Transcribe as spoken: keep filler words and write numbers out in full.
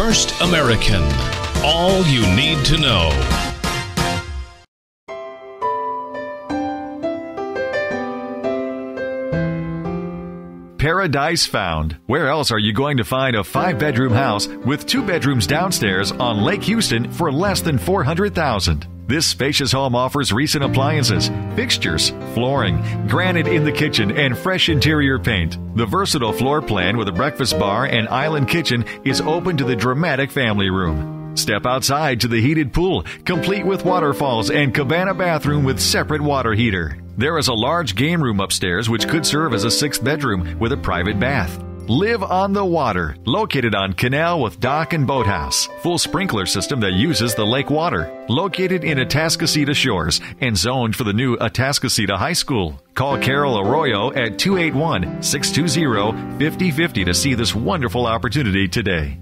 First American, all you need to know. Paradise found. Where else are you going to find a five-bedroom house with two bedrooms downstairs on Lake Houston for less than four hundred thousand dollars? This spacious home offers recent appliances, fixtures, flooring, granite in the kitchen, and fresh interior paint. The versatile floor plan with a breakfast bar and island kitchen is open to the dramatic family room. Step outside to the heated pool, complete with waterfalls and cabana bathroom with separate water heater. There is a large game room upstairs which could serve as a sixth bedroom with a private bath. Live on the water, located on canal with dock and boathouse. Full sprinkler system that uses the lake water. Located in Atascocita Shores and zoned for the new Atascocita High School. Call Carol Arroyo at two eight one, six two zero, five zero five zero to see this wonderful opportunity today.